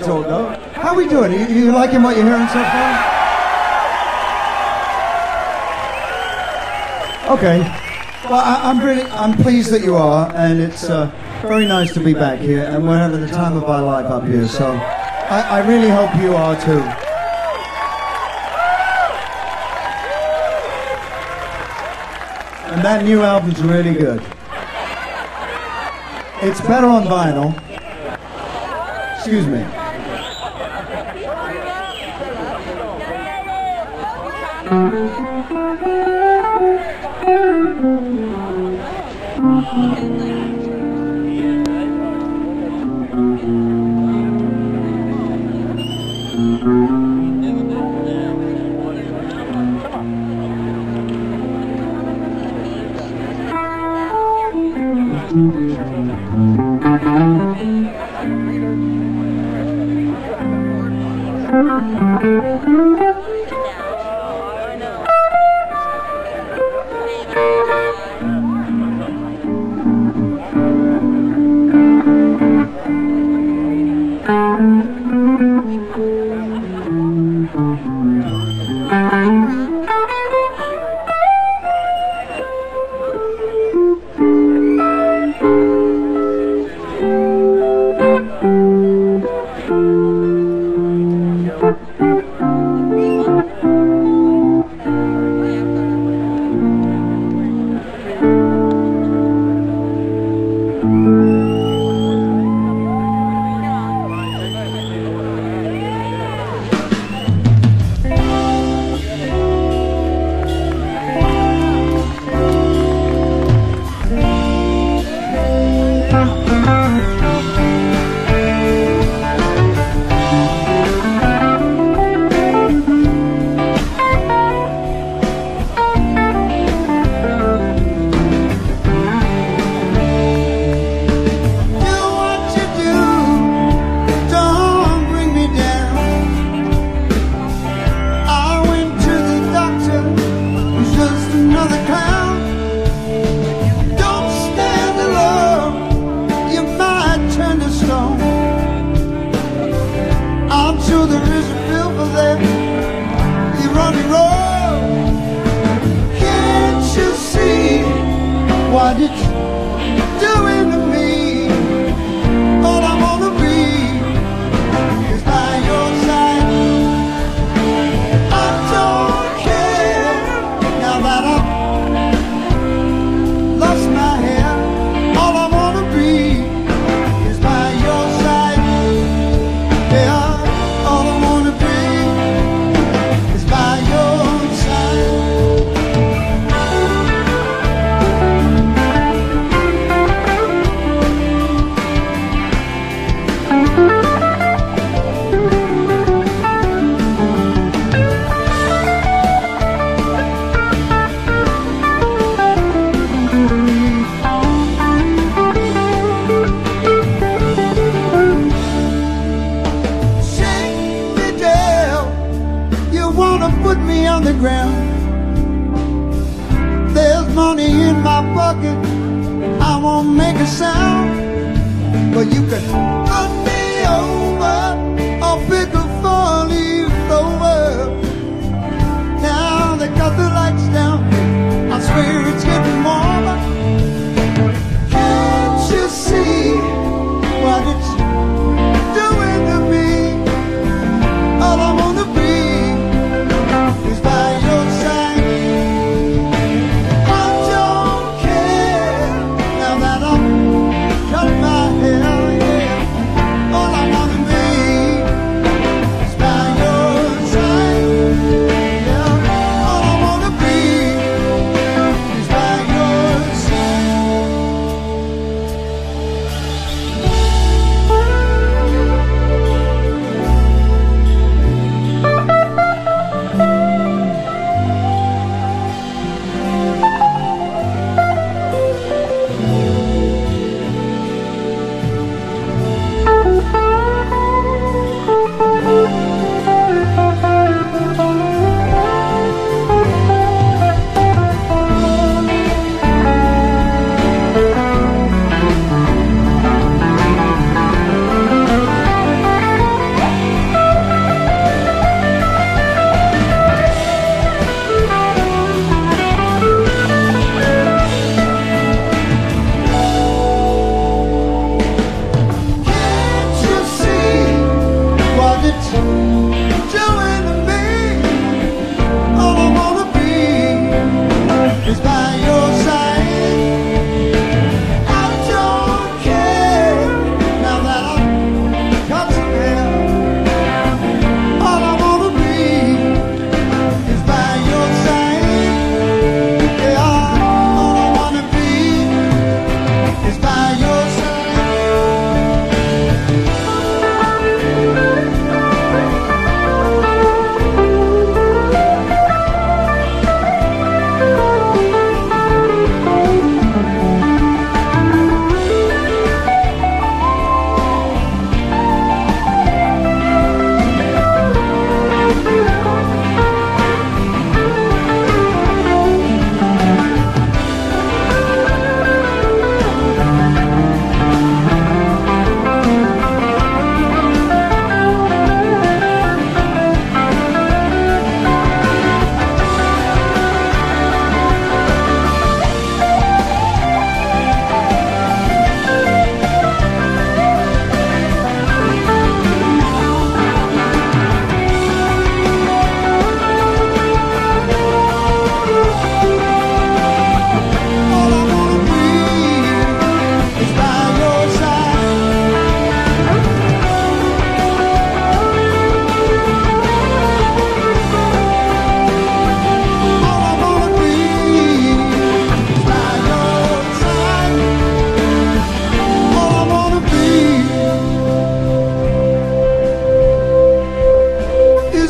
Zoldo. How are we doing? You liking what you're hearing so far? Okay. Well, I'm pleased that you are, and it's very nice to be back here, and we're having the time of our life up here, so I really hope you are too. And that new album's really good. It's better on vinyl. Excuse me.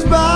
is by.